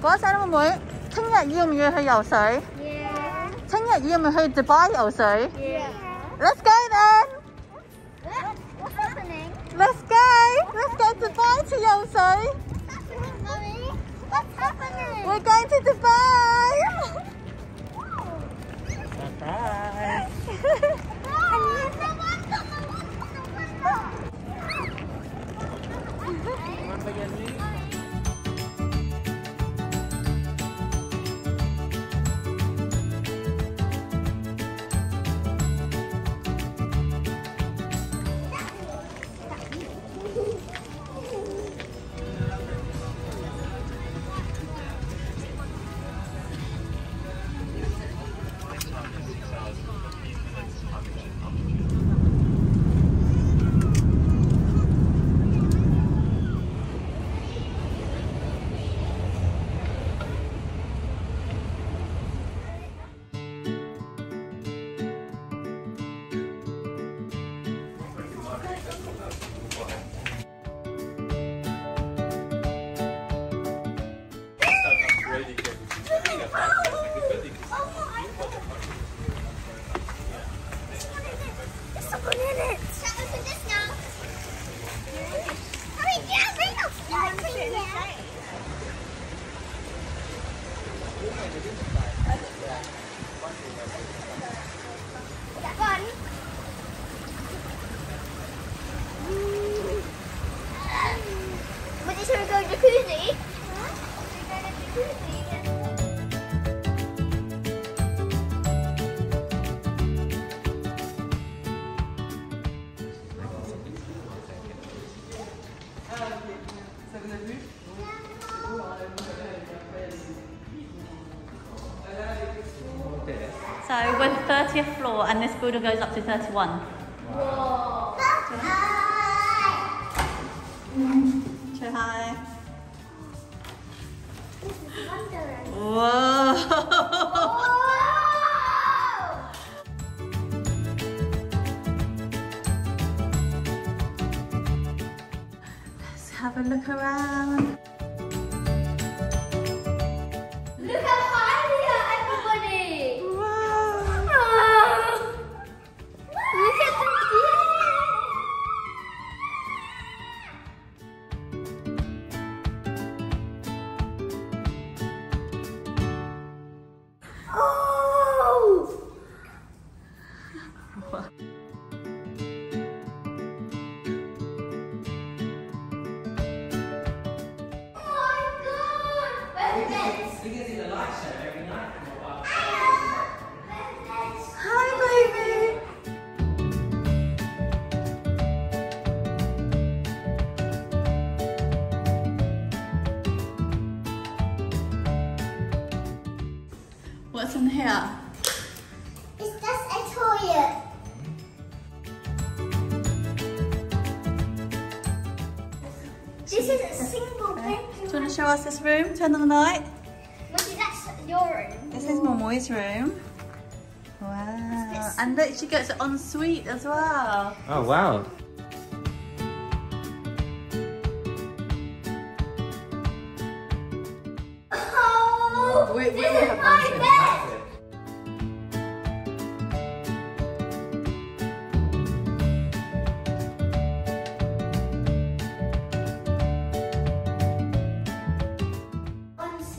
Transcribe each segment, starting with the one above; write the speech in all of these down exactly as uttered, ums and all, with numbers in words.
嗰陣會唔會聽日要唔要去游水？聽日要唔要去 Dubai 游水 ？Let's go then. What's happening? Let's go. Let's go to Dubai to 游水。What's happening? We're going to Dubai. Bye. So we're thirtieth floor and this building goes up to thirty-one. Wow. Say hi. This is wondering. Whoa. Have a look around. Look how high we are, everybody! Wow! Oh. Look at the view! Oh! What? What's in here? It's just a toilet. This is a single bedroom. Do you want to show us this room? Turn on the light. Mummy, that's your room. This is Momoi's room. Wow. And look, she gets an ensuite as well. Oh, wow. Oh, we, we this is my bed.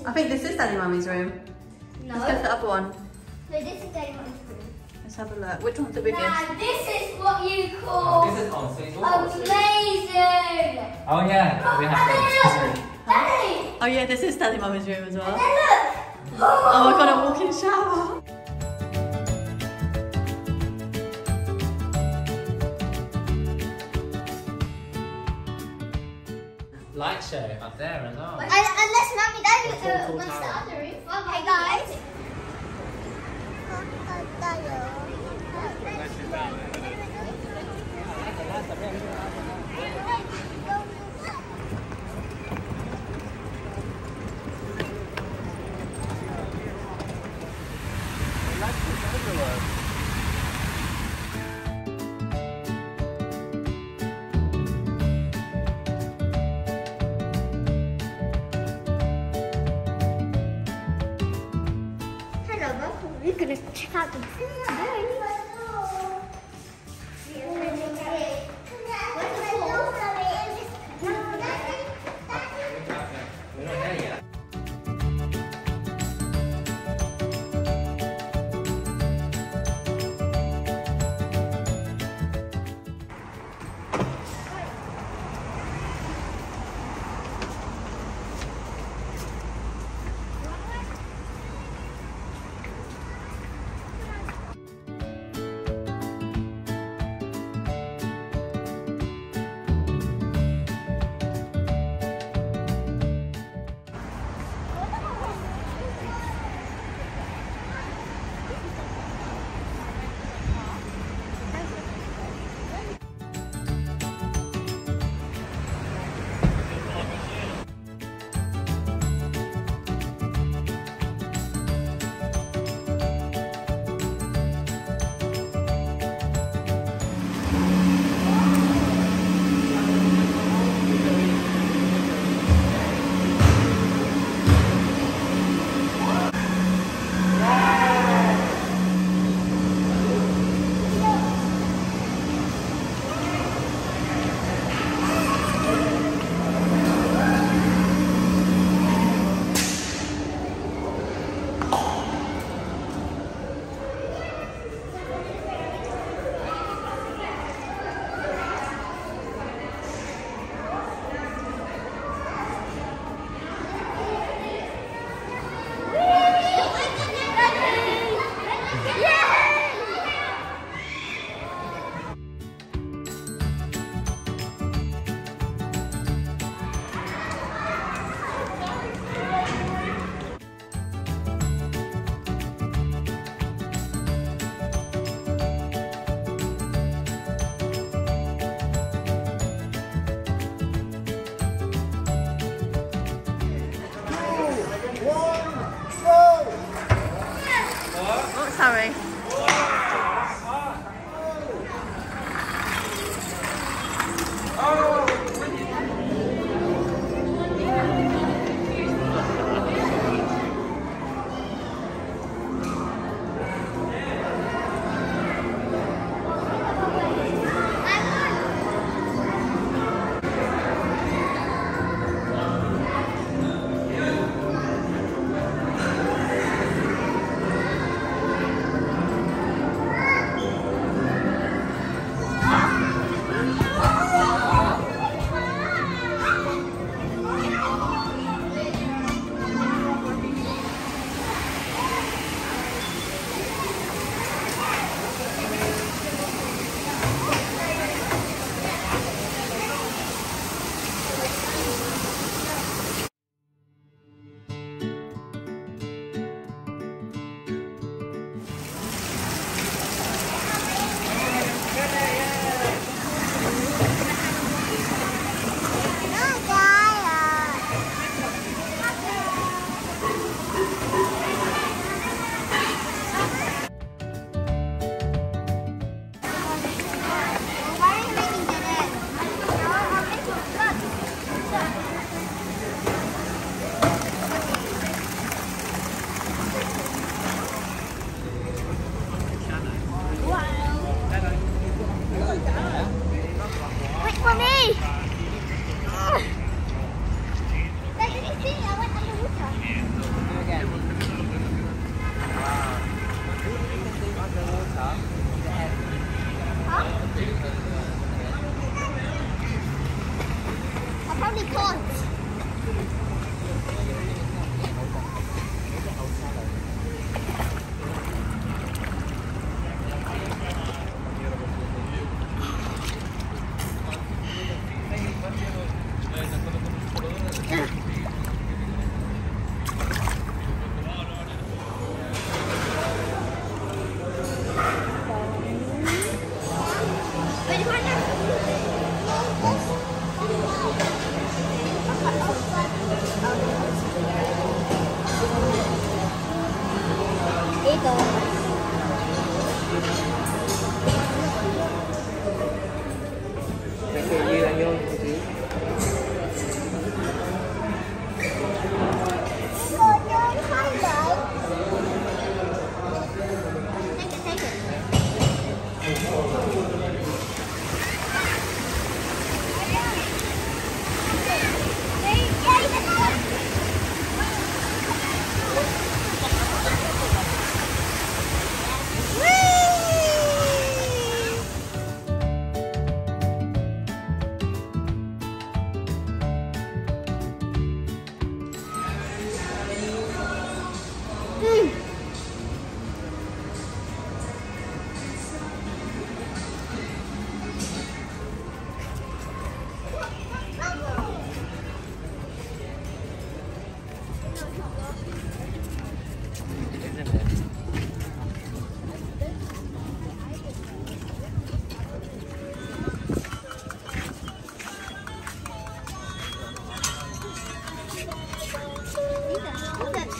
I think this is Daddy Mummy's room. No. Let's go to the upper one. No, this is Daddy Mummy's room. Let's have a look. Which one's the biggest? Now, this is what you call oh, this is amazing. Oh, yeah. Oh, we have Daddy, Daddy. Oh, yeah, this is Daddy Mummy's room as well. And then look. Oh, oh my God, a walk-in shower. Light show up there as well. Unless Mummy Daddy uh, wants the other room. Okay, guys. gonna check out the Dubai.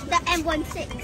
The M sixteen.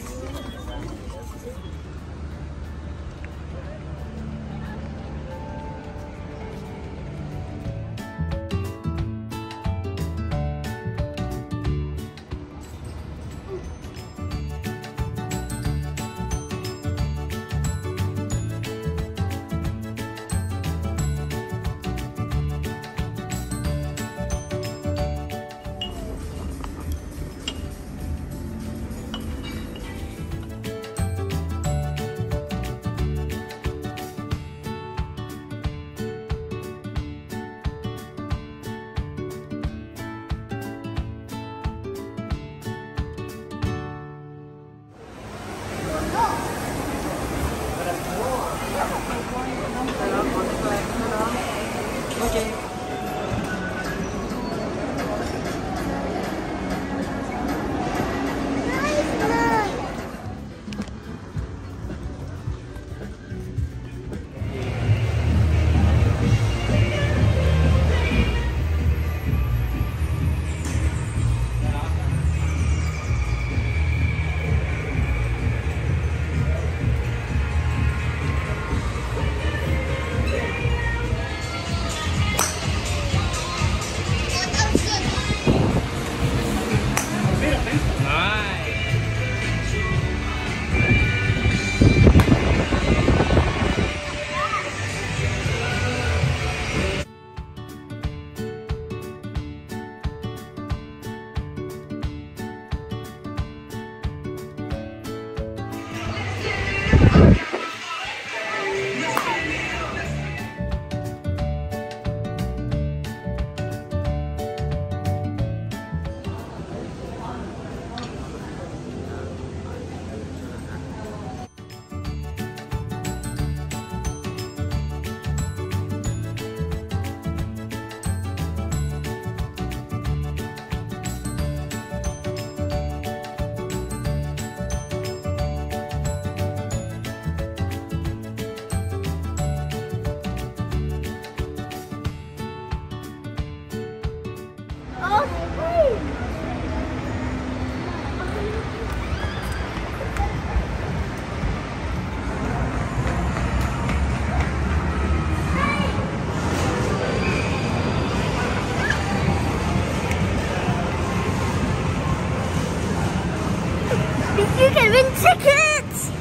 You can win tickets!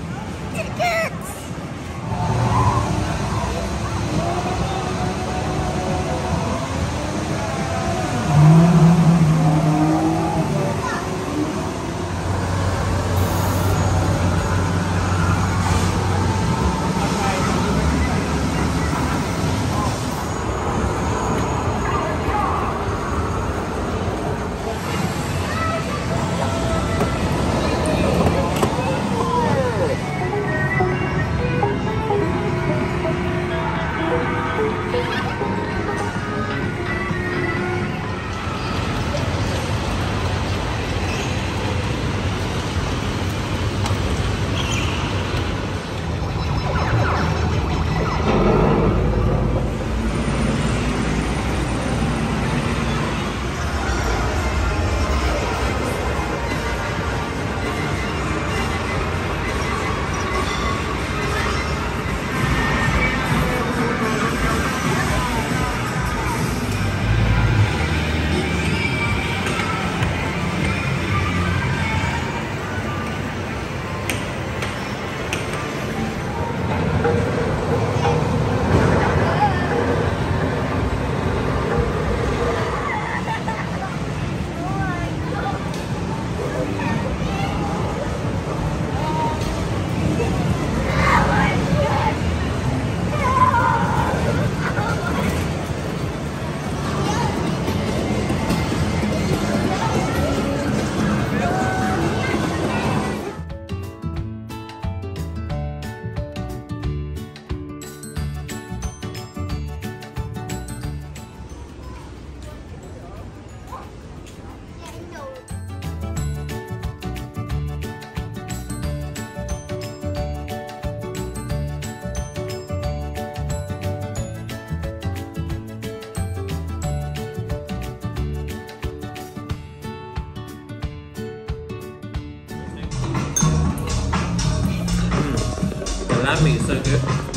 Tickets! I mean, so good.